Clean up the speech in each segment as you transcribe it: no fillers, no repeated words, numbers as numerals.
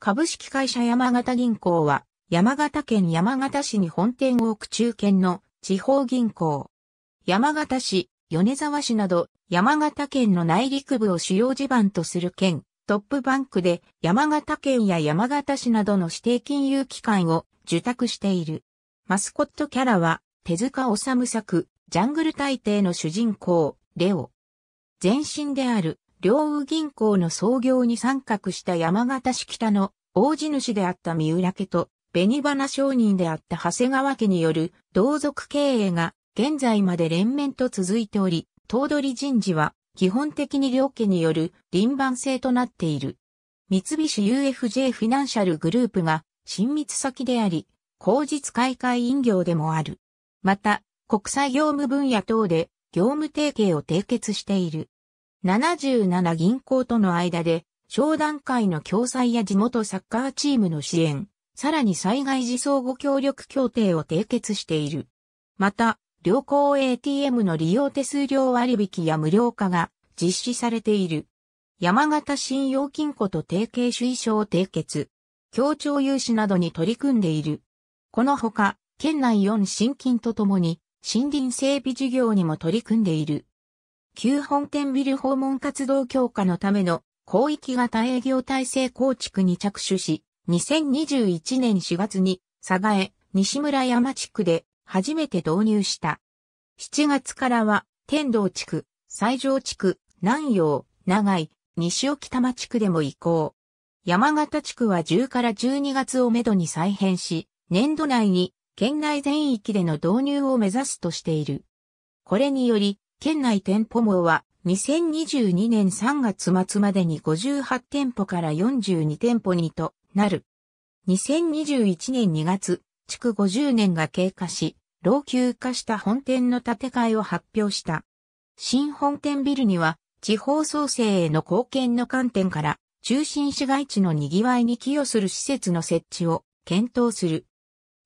株式会社山形銀行は、山形県山形市に本店を置く中堅の地方銀行。山形市、米沢市など、山形県の内陸部を主要地盤とする県、トップバンクで、山形県や山形市などの指定金融機関を受託している。マスコットキャラは、手塚治虫作、ジャングル大帝の主人公、レオ。前身である、両羽銀行の創業に参画した山形市北の大地主であった三浦家と紅花商人であった長谷川家による同族経営が現在まで連綿と続いており、頭取人事は基本的に両家による輪番制となっている。三菱 UFJ フィナンシャルグループが親密先であり、公実開会員業でもある。また、国際業務分野等で業務提携を締結している。77銀行との間で、商談会の共催や地元サッカーチームの支援、さらに災害時相互協力協定を締結している。また、両行 ATM の利用手数料割引や無料化が実施されている。山形信用金庫と提携主意書を締結、協調融資などに取り組んでいる。このほか、県内4信金とともに、森林整備事業にも取り組んでいる。旧本店ビル訪問活動強化のための広域型営業体制構築に着手し、2021年4月に寒河江西村山地区で初めて導入した。7月からは天童地区、西条地区、南陽、長井、西置賜地区でも移行。山形地区は10から12月をめどに再編し、年度内に県内全域での導入を目指すとしている。これにより、県内店舗網は2022年3月末までに58店舗から42店舗にとなる。2021年2月、築50年が経過し、老朽化した本店の建て替えを発表した。新本店ビルには地方創生への貢献の観点から中心市街地の賑わいに寄与する施設の設置を検討する。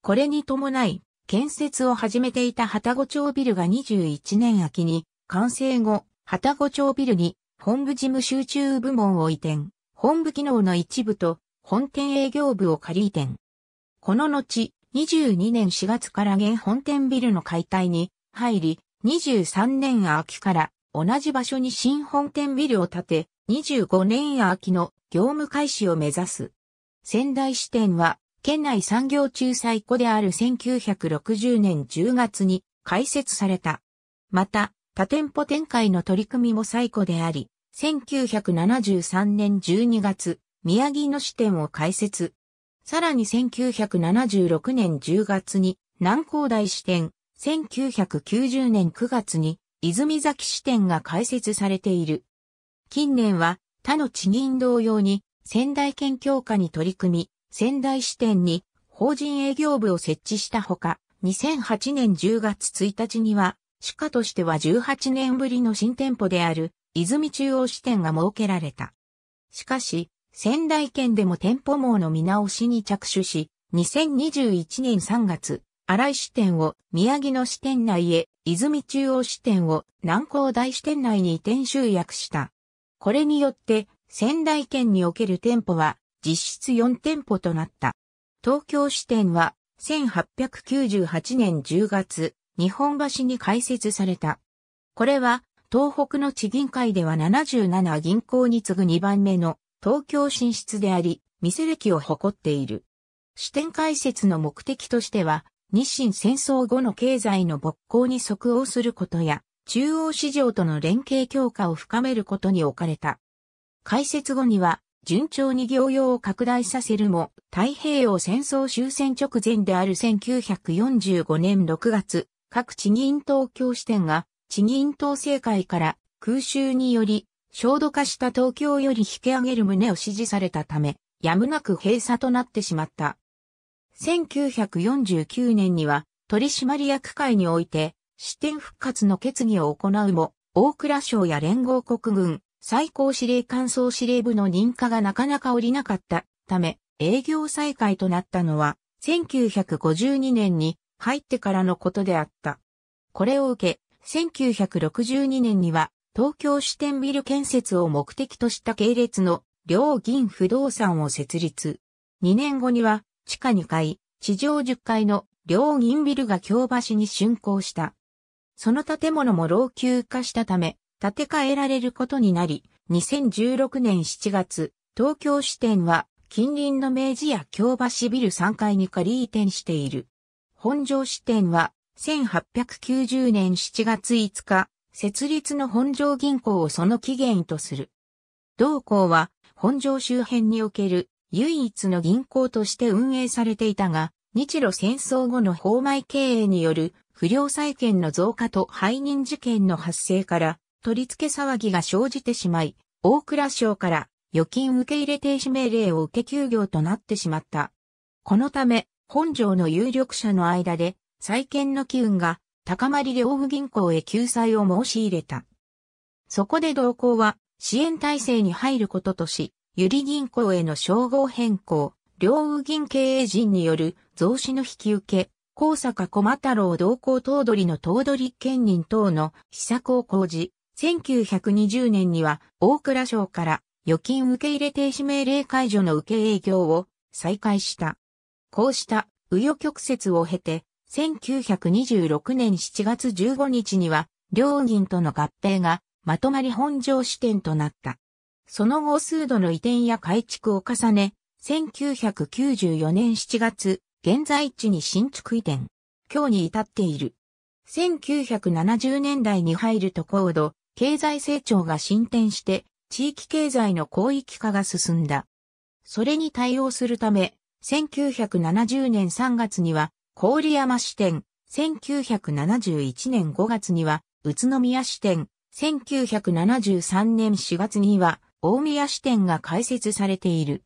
これに伴い、建設を始めていた旅籠町ビルが21年秋に完成後、旅籠町ビルに本部事務集中部門を移転、本部機能の一部と本店営業部を仮移転。この後、22年4月から現本店ビルの解体に入り、23年秋から同じ場所に新本店ビルを建て、25年秋の業務開始を目指す。仙台支店は、県内産業仲裁庫である1960年10月に開設された。また、多店舗展開の取り組みも最古であり、1973年12月、宮城野支店を開設。さらに1976年10月に南光台支店、1990年9月に泉崎支店が開設されている。近年は他の地銀同様に仙台県強化に取り組み、仙台支店に法人営業部を設置したほか、2008年10月1日には、市下としては18年ぶりの新店舗である、泉中央支店が設けられた。しかし、仙台県でも店舗網の見直しに着手し、2021年3月、新井支店を宮城野支店内へ、泉中央支店を南光台支店内に移転集約した。これによって、仙台県における店舗は、実質4店舗となった。東京支店は1898年10月、日本橋に開設された。これは東北の地銀界では77銀行に次ぐ2番目の東京進出であり、店歴を誇っている。支店開設の目的としては、日清戦争後の経済の勃興に即応することや、中央市場との連携強化を深めることに置かれた。開設後には、順調に業用を拡大させるも、太平洋戦争終戦直前である1945年6月、各地銀東京支店が、地銀統制会から空襲により、焦土化した東京より引き上げる旨を指示されたため、やむなく閉鎖となってしまった。1949年には、取締役会において、支店復活の決議を行うも、大蔵省や連合国軍、最高司令官総司令部の認可がなかなか下りなかったため、営業再開となったのは、1952年に入ってからのことであった。これを受け、1962年には、東京支店ビル建設を目的とした系列の両銀不動産を設立。2年後には地下2階、地上10階の両銀ビルが京橋に竣工した。その建物も老朽化したため、建て替えられることになり、2016年7月、東京支店は近隣の明治や京橋ビル3階に仮移転している。本庄支店は1890年7月5日、設立の本庄銀行をその起源とする。同行は本庄周辺における唯一の銀行として運営されていたが、日露戦争後の放売経営による不良債権の増加と背任事件の発生から取り付け騒ぎが生じてしまい、大蔵省から預金受け入れ停止命令を受け休業となってしまった。このため、本庄の有力者の間で再建の機運が高まり両府銀行へ救済を申し入れた。そこで同行は支援体制に入ることとし、由利銀行への称号変更、両府銀経営陣による増資の引き受け、高坂駒太郎同行頭取の頭取兼任等の施策を講じ、1920年には大蔵省から預金受け入れ停止命令解除の受け営業を再開した。こうした紆余曲折を経て、1926年7月15日には両銀との合併がまとまり本庄支店となった。その後数度の移転や改築を重ね、1994年7月、現在地に新築移転。今日に至っている。1970年代に入ると高度経済成長が進展して地域経済の広域化が進んだ。それに対応するため、1970年3月には郡山支店、1971年5月には宇都宮支店、1973年4月には大宮支店が開設されている。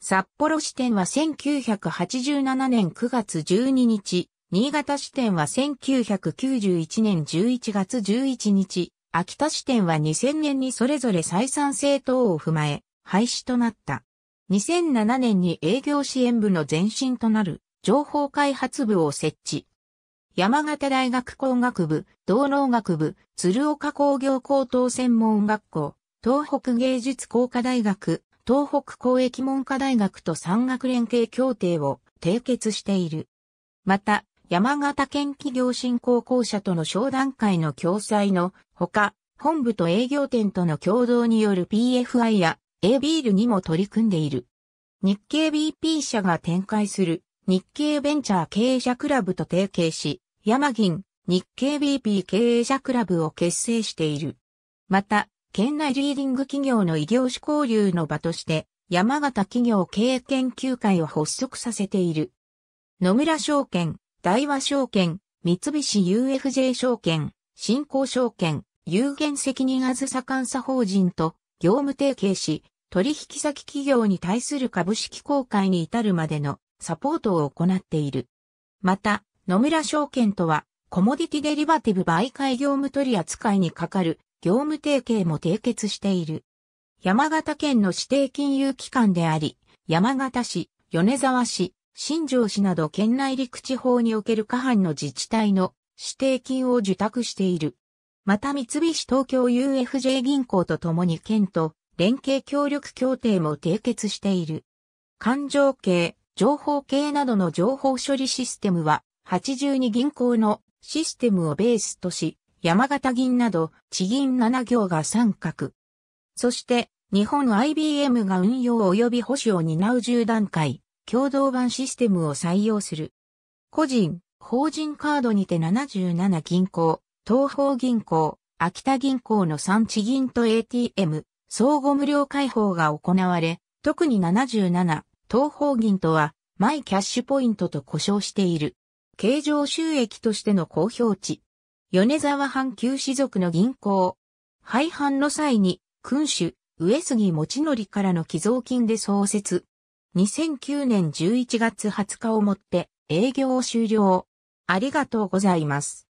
札幌支店は1987年9月12日、新潟支店は1991年11月11日、秋田支店は2000年にそれぞれ採算性等を踏まえ、廃止となった。2007年に営業支援部の前身となる情報開発部を設置。山形大学工学部、道農学部、鶴岡工業高等専門学校、東北芸術工科大学、東北交易文科大学と産学連携協定を締結している。また、山形県企業振興公社との商談会の共催のほか、本部と営業店との共同による PFI や A ビールにも取り組んでいる。日経 BP 社が展開する日経ベンチャー経営者クラブと提携し、ヤマギン、日経 BP 経営者クラブを結成している。また、県内リーディング企業の異業種交流の場として、山形企業経営研究会を発足させている。野村証券、大和証券、三菱 UFJ 証券、新興証券、有限責任あずさ監査法人と業務提携し、取引先企業に対する株式公開に至るまでのサポートを行っている。また、野村証券とは、コモディティデリバティブ売買業務取扱いに係る業務提携も締結している。山形県の指定金融機関であり、山形市、米沢市、新庄市など県内陸地方における下半の自治体の指定金を受託している。また三菱東京 UFJ 銀行とともに県と連携協力協定も締結している。勘定系、情報系などの情報処理システムは、82銀行のシステムをベースとし、山形銀など地銀7行が参画。そして、日本 IBM が運用及び保守を担う10段階、共同版システムを採用する。個人、法人カードにて77銀行、東邦銀行、秋田銀行の3地銀と ATM、相互無料開放が行われ、特に77、東邦銀とは、マイキャッシュポイントと呼称している。経常収益としての公表値。米沢藩旧士族の銀行。廃藩の際に、君主、上杉持則からの寄贈金で創設。2009年11月20日をもって営業を終了。ありがとうございます。